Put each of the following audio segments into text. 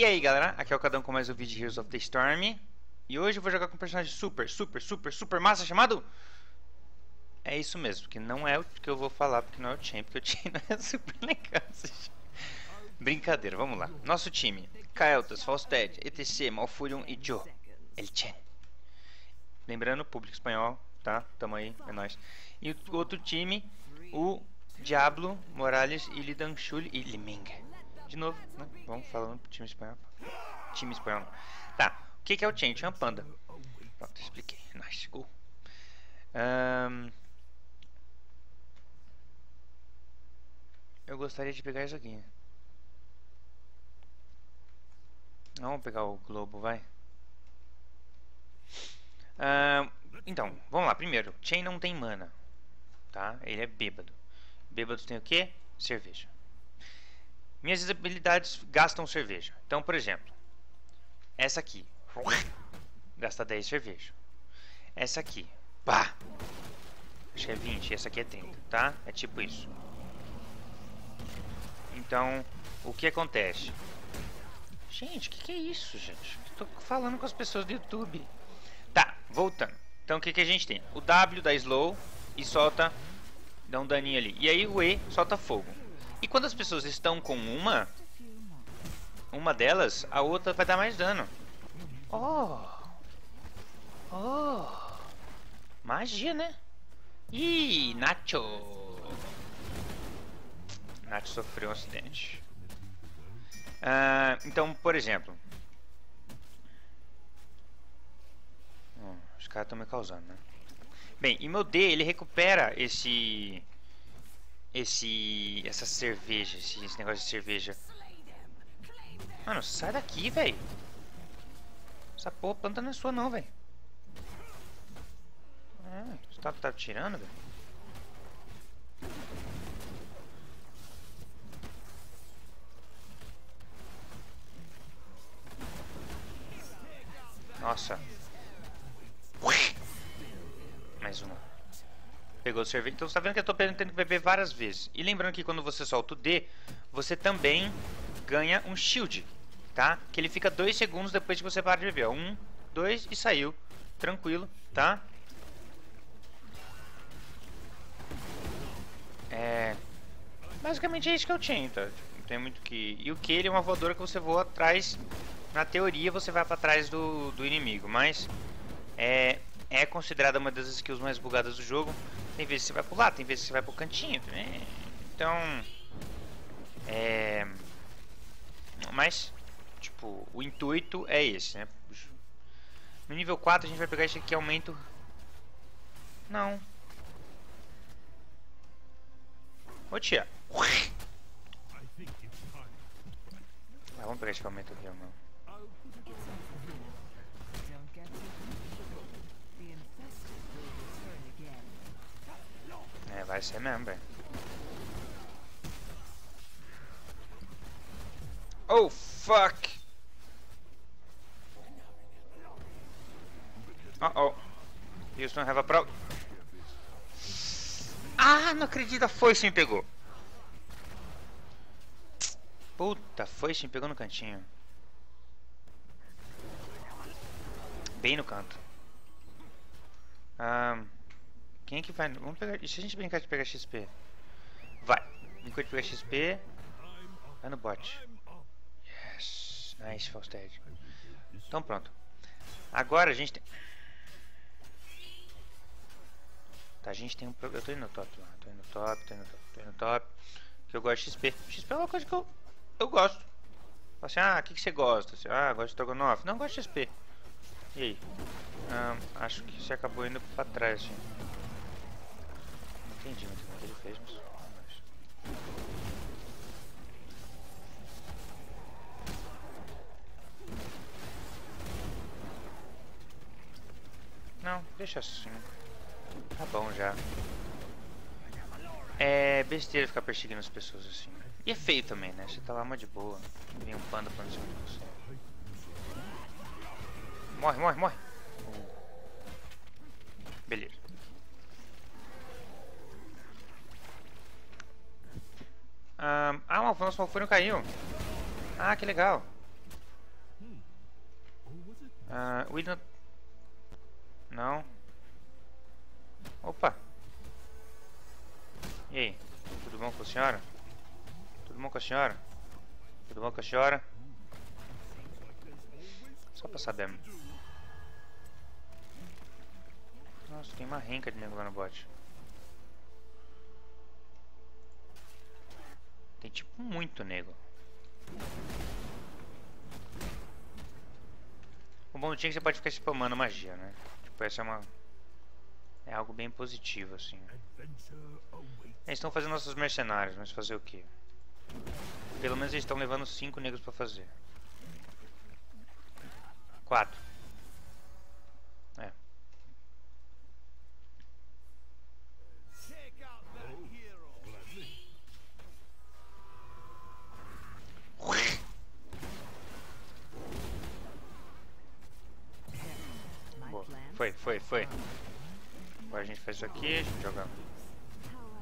E aí galera, aqui é o Cadão com mais um vídeo de Heroes of the Storm. E hoje eu vou jogar com um personagem super massa chamado... É isso mesmo, que não é o que eu vou falar, porque não é o Chen, porque o Chen não é super legal. Brincadeira, vamos lá. Nosso time, Kael'thas, Falstad, ETC, Malfurion e Joe, El Chen. Lembrando, público espanhol, tá? Tamo aí, é nóis. E o outro time, o Diablo, Morales, Illidan, e Li-Ming. De novo, né? Vamos falando pro time espanhol. Time espanhol. Tá, o que é o Chen? É uma panda. Pronto, expliquei. Nice, go. Eu gostaria de pegar isso aqui. Não, vamos pegar o globo, vai. Então, vamos lá. Primeiro, Chen não tem mana, tá? Ele é bêbado. Bêbado tem o quê? Cerveja. Minhas habilidades gastam cerveja. Então, por exemplo, essa aqui gasta 10 cerveja. Essa aqui, pá, acho que é 20, essa aqui é 30, tá? É tipo isso. Então, o que acontece? Gente, o que é isso, gente? Eu tô falando com as pessoas do YouTube. Tá, voltando. Então, o que a gente tem? O W dá slow e solta, dá um daninho ali. E aí o E solta fogo. E quando as pessoas estão com uma delas, a outra vai dar mais dano. Oh, magia, né? Ih, Nacho. Nacho sofreu um acidente. Então, por exemplo, os caras estão me causando, né? Bem, e meu D, ele recupera essa cerveja, esse negócio de cerveja. Mano, sai daqui, velho. Essa porra, planta não é sua não, velho. Você tá tirando, velho. Nossa. Mais uma. Pegou o cerveja. Então você tá vendo que eu tô tendo que beber várias vezes. E lembrando que quando você solta o D, você também ganha um shield, tá? Que ele fica 2 segundos depois que você para de beber. 1, 2 e saiu. Tranquilo, tá? Basicamente é isso que eu tinha, tá? Não tem muito o que... E o Q, ele é uma voadora que você voa atrás... Na teoria você vai pra trás do inimigo, mas... É considerada uma das skills mais bugadas do jogo. Tem vezes que você vai pro lado, tem vezes que você vai pro cantinho, né? Então... Mas, tipo, o intuito é esse, né? No nível 4 a gente vai pegar isso aqui que aumenta... Não. Ô tia. Ah, vamos pegar esse que aumenta aqui, irmão. Vai ser mesmo, velho. Oh, fuck! Uh-oh. Houston have a problem. Ah, não acredita. Foi sim, pegou. Puta, foi sim, pegou no cantinho. Bem no canto. Quem é que vai? Vamos pegar. E se a gente brincar de pegar XP? Vai. Enquanto pegar XP. Vai no bot. Yes. Nice, Falstad. Então pronto. Agora a gente tem. Tá, a gente tem um problema. Eu tô indo no top lá. Tô indo no top. Que eu gosto de XP. XP é uma coisa que eu gosto. Fala assim, ah, o que você gosta? Assim, ah, gosto de Togonoff. Não, gosto de XP. E aí? Acho que você acabou indo pra trás, gente. Entendi muito bem o que ele fez, mas... Não, deixa assim. Tá bom já. É besteira ficar perseguindo as pessoas assim. E é feio também, né? Você tá lá mó de boa. Vem um panda pra cima de você. Morre. Beleza. Ah, o nosso Malfurion caiu. Ah, que legal. Illidan. Não. Opa. E aí? Tudo bom com a senhora? Tudo bom com a senhora? Tudo bom com a senhora? Só pra saber. Nossa, tem uma renca de nego lá no bot. Tem tipo muito nego. O bom dia é que você pode ficar spamando magia, né? Tipo, essa é uma... é algo bem positivo, assim. Eles estão fazendo nossos mercenários, mas fazer o quê? Pelo menos eles estão levando 5 negros pra fazer. 4. É. Boa. Foi. Agora a gente faz isso aqui, a gente joga.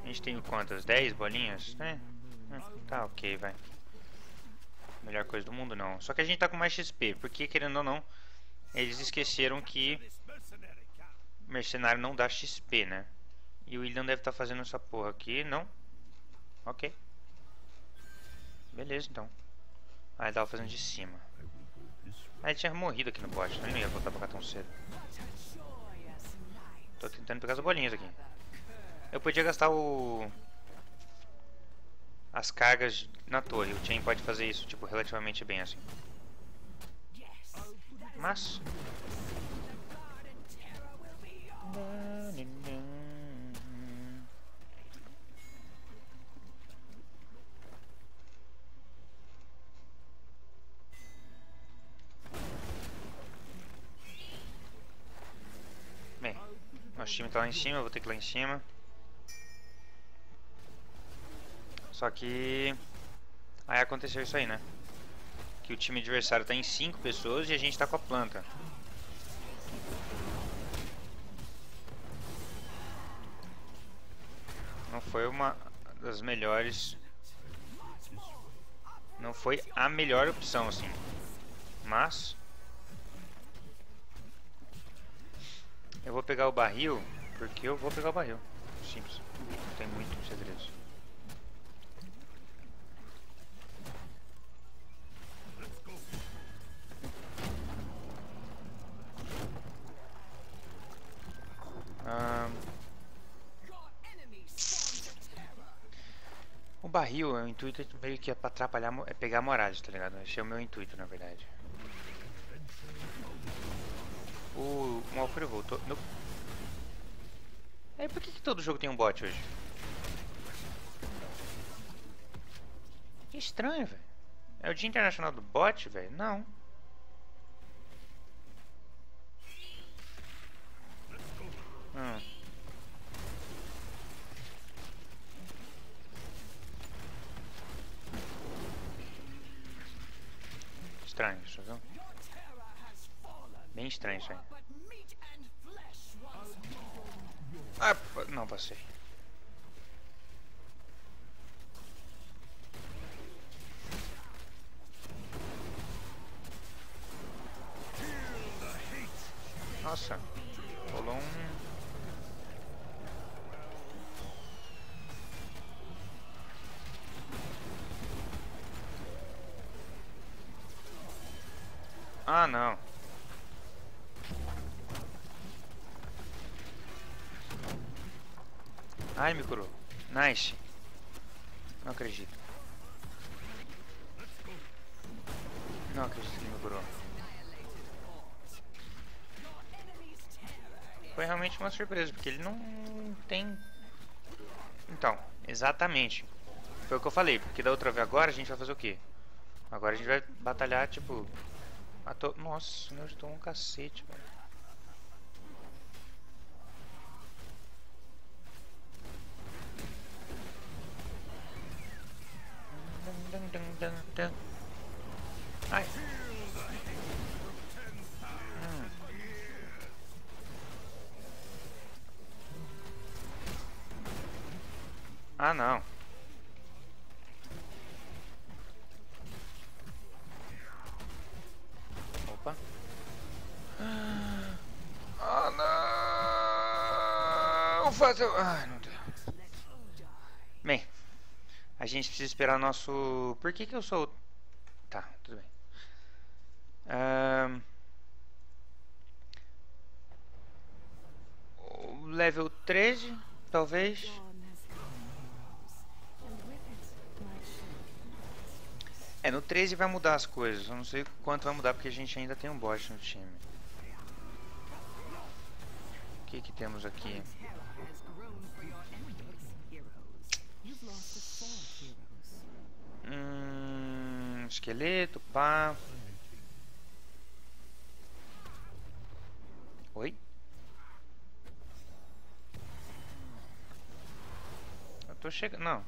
A gente tem quantas? 10 bolinhas? Né? Tá ok, vai. Melhor coisa do mundo não. Só que a gente tá com mais XP, porque querendo ou não, eles esqueceram que mercenário não dá XP, né? E o Illidan deve estar fazendo essa porra aqui, não? Ok. Beleza, então. Ah, ele tava fazendo de cima. Ah, ele tinha morrido aqui no bot, né? Ele não ia voltar pra cá tão cedo. Tô tentando pegar as bolinhas aqui. Eu podia gastar o... as cargas na torre. O Chen pode fazer isso, tipo, relativamente bem assim. Mas... bem, nosso time tá lá em cima, eu vou ter que ir lá em cima. Só que... aí aconteceu isso aí, né? Que o time adversário tá em 5 pessoas e a gente tá com a planta. Não foi uma das melhores... não foi a melhor opção, assim. Mas... eu vou pegar o barril, porque eu vou pegar o barril. Simples. Não tem muito segredo. O barril, o intuito é meio que é pra atrapalhar, é pegar Morales, tá ligado? Esse é o meu intuito, na verdade. O Malfurion voltou. Nope. É, por que todo jogo tem um bot hoje? Que estranho, velho. É o Dia Internacional do Bot, velho? Não. Estranho isso, viu? Bem estranho isso aí. Ah, não passei. Nossa, rolou um... ah, não. Ai, me curou. Nice. Não acredito. Não acredito que me curou. Foi realmente uma surpresa, porque ele não tem... então, exatamente. Foi o que eu falei, porque da outra vez agora a gente vai fazer o quê? Agora a gente vai batalhar, tipo... nossa, eu estou um cacete, velho. Ai. Ah, não. não fazer... Ai, não deu. Bem, a gente precisa esperar nosso... Por que que eu sou... Tá, tudo bem. Level 13, talvez. É, no 13 vai mudar as coisas. Eu não sei quanto vai mudar, porque a gente ainda tem um bot no time. O que que temos aqui? Esqueleto, pá. Oi? Eu tô chegando. Não.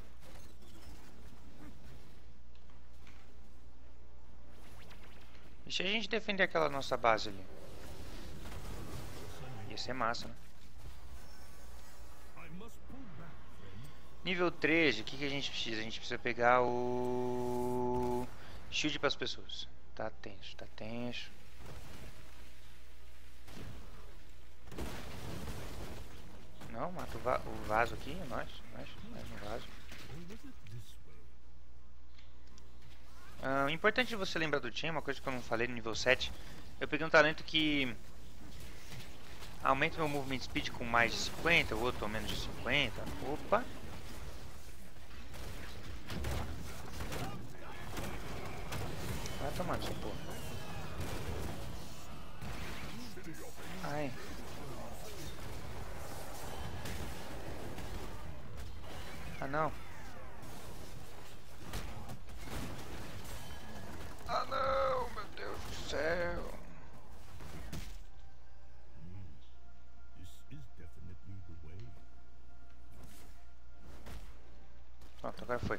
Deixa a gente defender aquela nossa base ali. Ia ser massa, né? Nível 13, o que que a gente precisa? A gente precisa pegar o... Shield para as pessoas. Tá tenso, tá tenso. Não, mata o vaso aqui, é nóis, mais um vaso. Importante você lembrar do Chen, uma coisa que eu não falei no nível 7. Eu peguei um talento que aumenta meu movement speed com mais de 50, o outro menos de 50. Opa! Vai tomar essa porra. Ai. Ah, não. Ah, não, meu Deus do céu. Pronto, agora foi.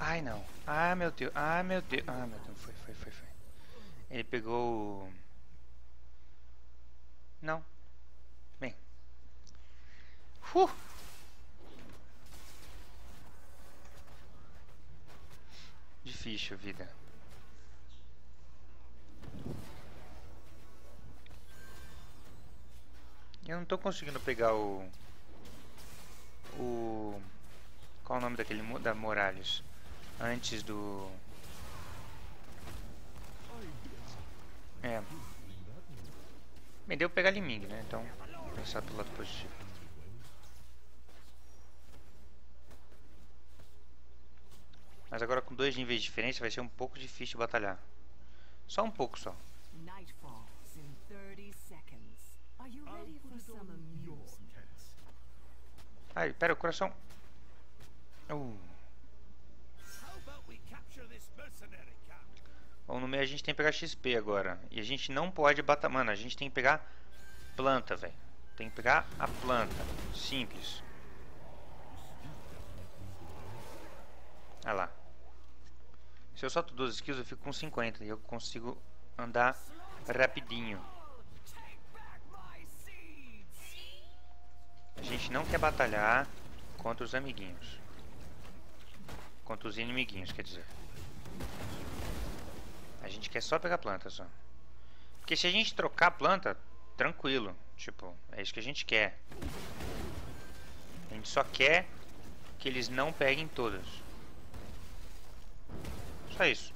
Ai, não. Ah, meu Deus. Ah, meu Deus. Ah, meu Deus. Foi. Ele pegou... Não. Bem. Difícil, vida. Eu não tô conseguindo pegar o... Qual o nome daquele... Da Morales. Antes do... É... Bem, deu pegar Li-Ming, né? Então, pensar do lado positivo. Mas agora com 2 níveis de diferença vai ser um pouco difícil batalhar. Só um pouco, só. Ai, pera, o coração... Bom, no meio a gente tem que pegar XP agora. E a gente não pode bater... Mano, a gente tem que pegar planta, velho. Tem que pegar a planta. Simples. Ah lá. Se eu solto 12 skills, eu fico com 50. E eu consigo andar rapidinho. A gente não quer batalhar contra os amiguinhos. Contra os inimiguinhos, quer dizer. A gente quer só pegar planta, só. Porque se a gente trocar planta, tranquilo. Tipo, é isso que a gente quer. A gente só quer que eles não peguem todas. Só isso.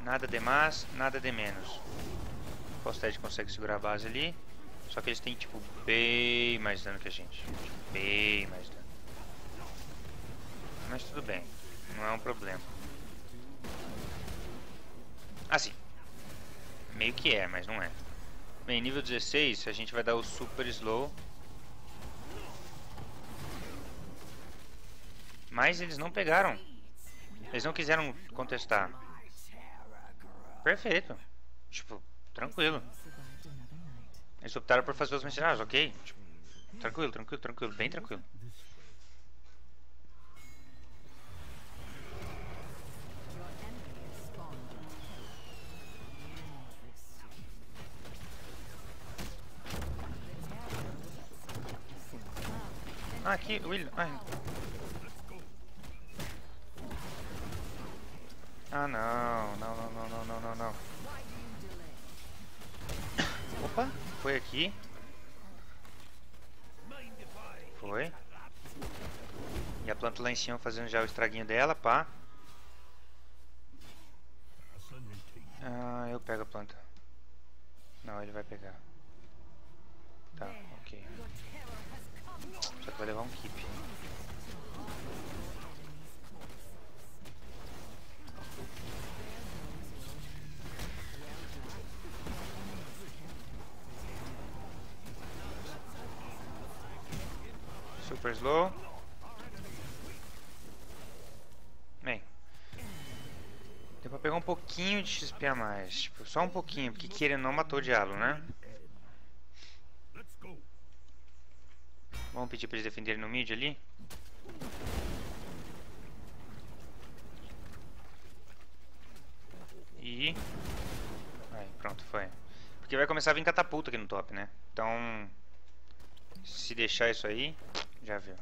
Nada de mais, nada de menos. O Falstad consegue segurar a base ali. Só que eles têm, tipo, bem mais dano que a gente. Bem mais dano. Mas tudo bem. Não é um problema. Assim, meio que é, mas não é. Bem, nível 16, a gente vai dar o super slow. Mas eles não pegaram. Eles não quiseram contestar. Perfeito. Tipo, tranquilo. Eles optaram por fazer os mercenários, ok? Tipo, tranquilo, bem tranquilo. Ah, aqui, William. Ah, não. Opa, foi aqui. Foi. E a planta lá em cima fazendo já o estraguinho dela, pá. Ah, eu pego a planta. Não, ele vai pegar. Tá, ok. Só que vai levar um keep. Super slow. Bem, deu pra pegar um pouquinho de XP a mais, tipo, só um pouquinho, porque querendo não matou o Diablo, né? Vamos pedir pra eles defenderem no mid ali. E... aí, pronto, foi. Porque vai começar a vir catapulta aqui no top, né? Então, se deixar isso aí... já viu.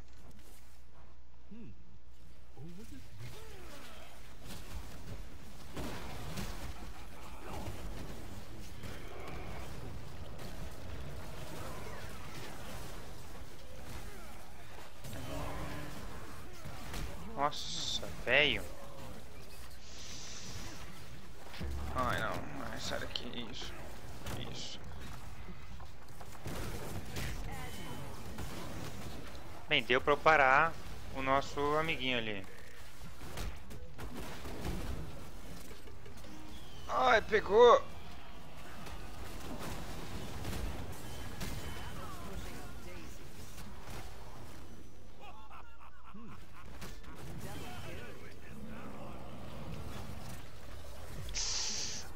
Nossa, velho. Ai não, ai, sai daqui, isso. Isso. Bem, deu pra eu parar o nosso amiguinho ali. Ai, pegou.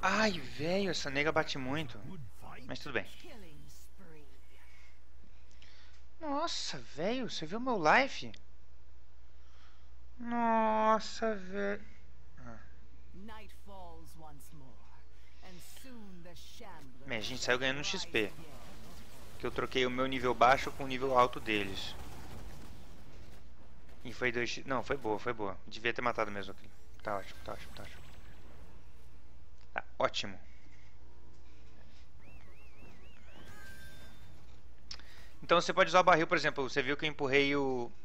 Ai, velho, essa nega bate muito. Mas tudo bem. Nossa, velho, você viu meu life? Nossa, velho. Ah. Bem, a gente saiu ganhando XP. Que eu troquei o meu nível baixo com o nível alto deles. E foi 2x. Não, foi boa, foi boa. Devia ter matado mesmo aqui. Tá ótimo, tá ótimo, tá ótimo. Tá ótimo. Então você pode usar o barril, por exemplo, você viu que eu empurrei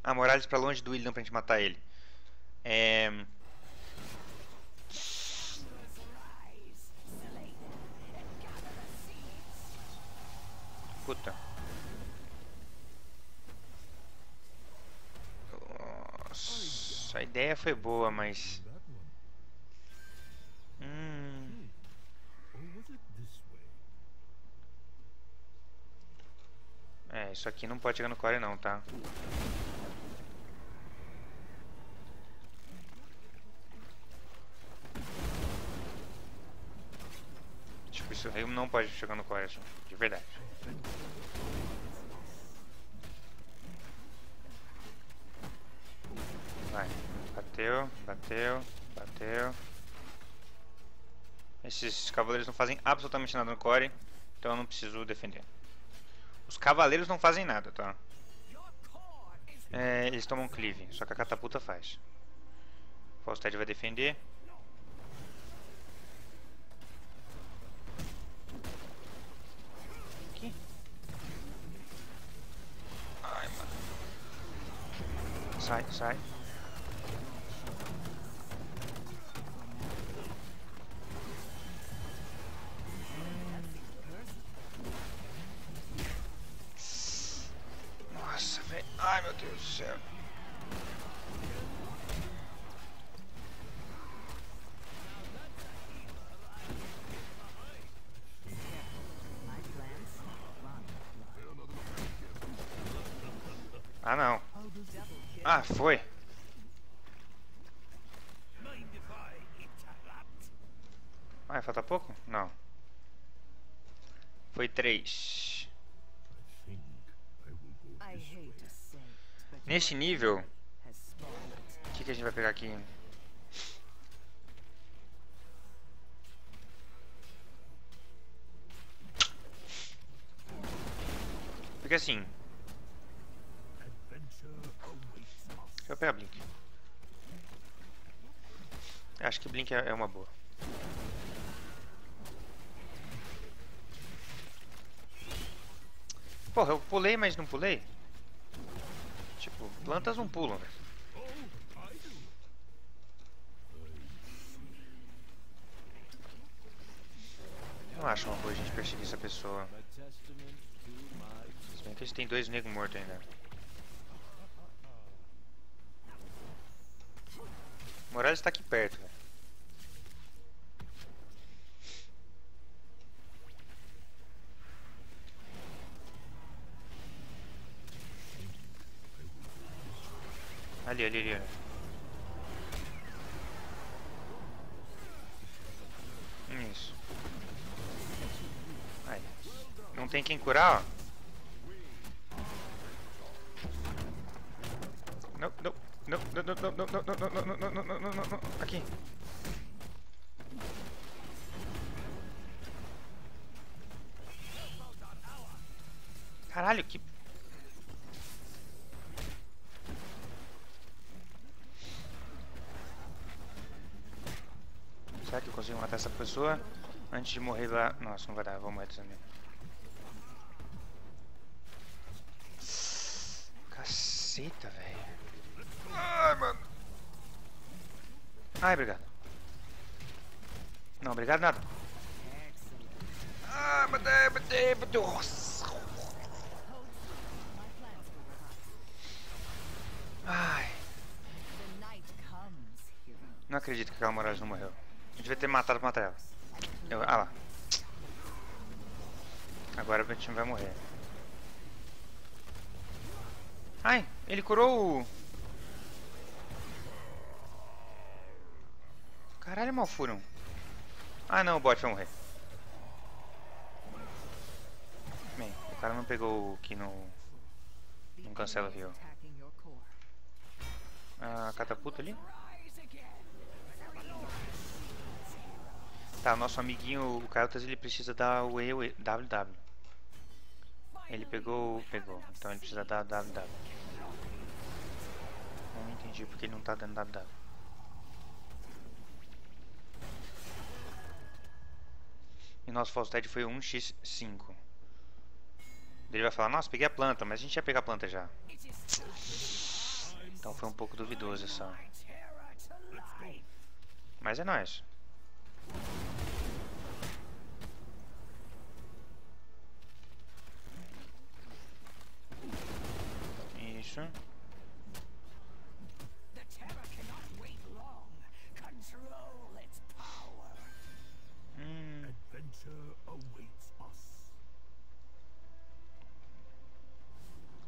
a Morales pra longe do Illidan pra gente matar ele. Puta. Nossa, a ideia foi boa, mas... é, isso aqui não pode chegar no core não, tá? Tipo, isso aí não pode chegar no core, de verdade. Vai, bateu, bateu, bateu. Esses cavaleiros não fazem absolutamente nada no core, então eu não preciso defender. Os cavaleiros não fazem nada, tá? É, eles tomam cleave, só que a catapulta faz. O Falstad vai defender. Aqui. Ai, mano. Sai, sai. Ai, meu Deus do céu. Ah, não. Ah, foi. Ah, falta pouco? Não. Foi 3. Neste nível, o que a gente vai pegar aqui? Porque assim, deixa eu pegar Blink. Acho que Blink é uma boa. Porra, eu pulei, mas não pulei? Tipo, plantas não pulam, né? Não acho uma boa a gente perseguir essa pessoa. Se bem que a gente tem dois negros mortos ainda. O Morales tá aqui perto, velho. Ali, ali, ali. Isso. Aí. Não tem quem curar, ó. Não, não. Não, não, não, não, não, não, não, não, não, não, não, não, aqui. Caralho, que... Será que eu consigo matar essa pessoa antes de morrer lá? Nossa, não vai dar, vou morrer também. Caceta, velho. Ai, mano. Ai, obrigado. Não, obrigado nada. Ai, matei, matei, matei. Nossa. Ai. Não acredito que aquela Morales não morreu. Eu devia ter matado pra matar ela. Eu, ah lá. Agora o time vai morrer. Ai, ele curou o... Caralho, Malfurion. Ah não, o bot vai morrer. Bem, o cara não pegou o que não cancela o heal. A catapulta ali. Tá, o nosso amiguinho, o Kael'thas, ele precisa dar o E, o E, WW. Ele pegou, pegou. Então ele precisa dar WW. Não entendi porque ele não tá dando WW. E nosso Falstad foi 1x5. Ele vai falar, nossa, peguei a planta, mas a gente ia pegar a planta já. Então foi um pouco duvidoso essa. Mas é nóis. Isso.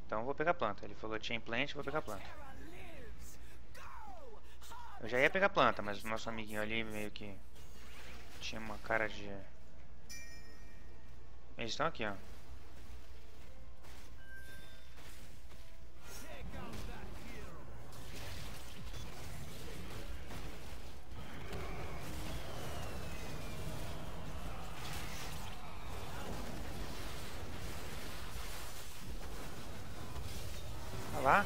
Então vou pegar a planta. Ele falou tinha plant, vou pegar a planta. Eu já ia pegar a planta, mas o nosso amiguinho ali meio que tinha uma cara de... Eles estão aqui, ó. Lá.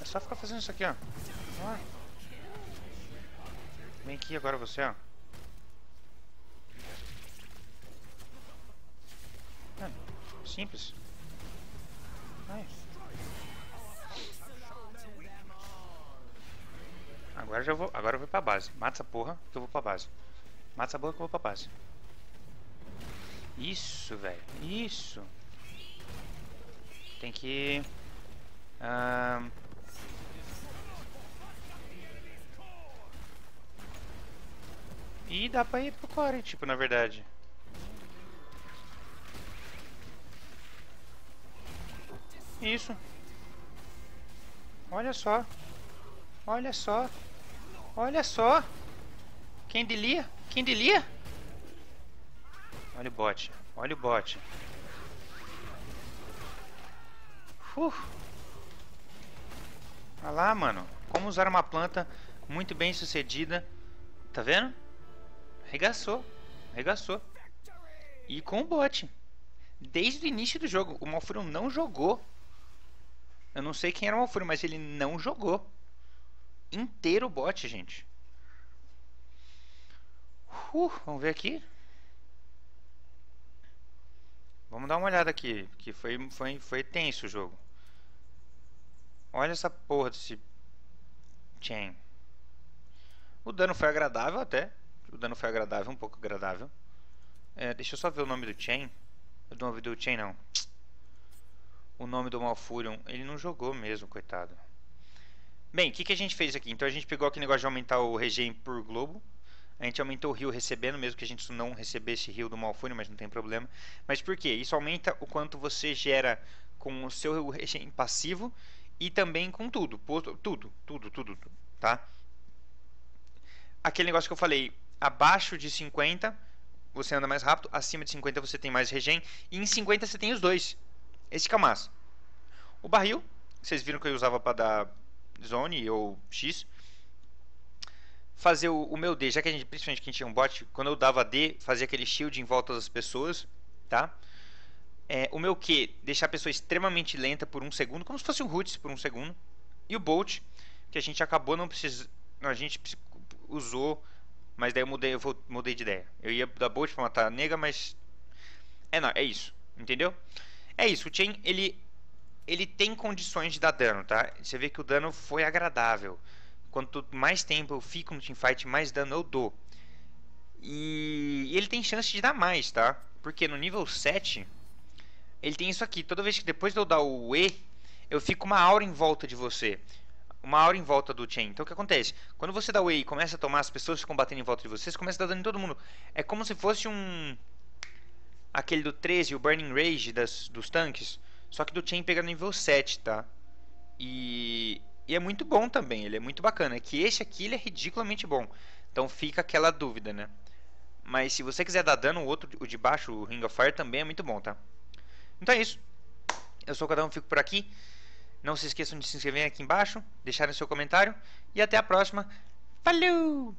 É só ficar fazendo isso aqui, ó. Lá. Vem aqui agora você, ó. Ah, simples. Vai. Agora já vou. Agora eu vou pra base. Mata essa porra que eu vou pra base. Mata essa porra que eu vou pra base. Isso, velho. Isso. Tem que... E dá pra ir pro core, tipo, na verdade. Isso. Olha só. Olha só. Olha só. Quem delia? Quem delia? Olha o bot. Olha o bot. Olha lá, mano. Como usar uma planta muito bem sucedida. Tá vendo? Arregaçou. Arregaçou. E com o bot. Desde o início do jogo. O Malfurion não jogou. Eu não sei quem era o Malfurion, mas ele não jogou. Inteiro o bot, gente. Vamos ver aqui. Vamos dar uma olhada aqui, que foi tenso o jogo. Olha essa porra desse Chen. O dano foi agradável até. O dano foi agradável, um pouco agradável. É, deixa eu só ver o nome do Chen. Eu não ouvi do Chen, não. O nome do Malfurion. Ele não jogou mesmo, coitado. Bem, o que, que a gente fez aqui? Então a gente pegou aquele negócio de aumentar o regen por globo. A gente aumentou o heal recebendo, mesmo que a gente não recebesse heal do Malfurion, mas não tem problema. Mas por quê? Isso aumenta o quanto você gera com o seu regen passivo e também com tudo. Tudo, tá? Aquele negócio que eu falei, abaixo de 50 você anda mais rápido, acima de 50 você tem mais regen, e em 50 você tem os dois. Esse que é o massa. O barril, vocês viram que eu usava para dar zone ou X. Fazer o meu D, já que a gente, principalmente quem tinha um bot, quando eu dava D, fazia aquele shield em volta das pessoas, tá? É, o meu Q, deixar a pessoa extremamente lenta por um segundo, como se fosse um Roots por um segundo. E o Bolt, que a gente acabou não precisando, a gente usou, mas daí eu mudei de ideia. Eu ia dar Bolt pra matar a nega, mas... É isso, entendeu? É isso, o Chen, ele tem condições de dar dano, tá? Você vê que o dano foi agradável. Quanto mais tempo eu fico no teamfight, mais dano eu dou. E ele tem chance de dar mais, tá? Porque no nível 7, ele tem isso aqui. Toda vez que depois de eu dar o E, eu fico uma aura em volta de você. Uma aura em volta do Chen. Então o que acontece? Quando você dá o E e começa a tomar, as pessoas ficam batendo em volta de você, você começa a dar dano em todo mundo. É como se fosse um... aquele do 13, o Burning Rage dos tanques. Só que do Chen pega no nível 7, tá? E é muito bom também, ele é muito bacana. É que esse aqui ele é ridiculamente bom. Então fica aquela dúvida, né? Mas se você quiser dar dano, o outro, o de baixo, o Ring of Fire, também é muito bom, tá? Então é isso. Eu sou o Cadão, fico por aqui. Não se esqueçam de se inscrever aqui embaixo, deixarem seu comentário. E até a próxima. Falou!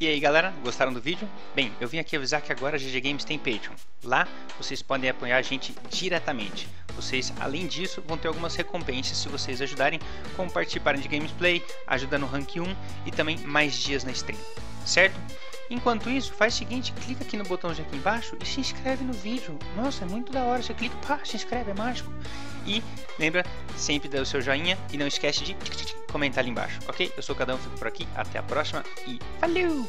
E aí galera, gostaram do vídeo? Bem, eu vim aqui avisar que agora a GG Games tem Patreon. Lá vocês podem apoiar a gente diretamente. Vocês, além disso, vão ter algumas recompensas se vocês ajudarem, como participarem de gameplay, ajudando no Rank 1 e também mais dias na stream, certo? Enquanto isso, faz o seguinte, clica aqui no botãozinho aqui embaixo e se inscreve no vídeo. Nossa, é muito da hora, você clica, pá, se inscreve, é mágico. E lembra sempre de dar o seu joinha e não esquece de comentar ali embaixo, ok? Eu sou o Cadão, fico por aqui, até a próxima e valeu!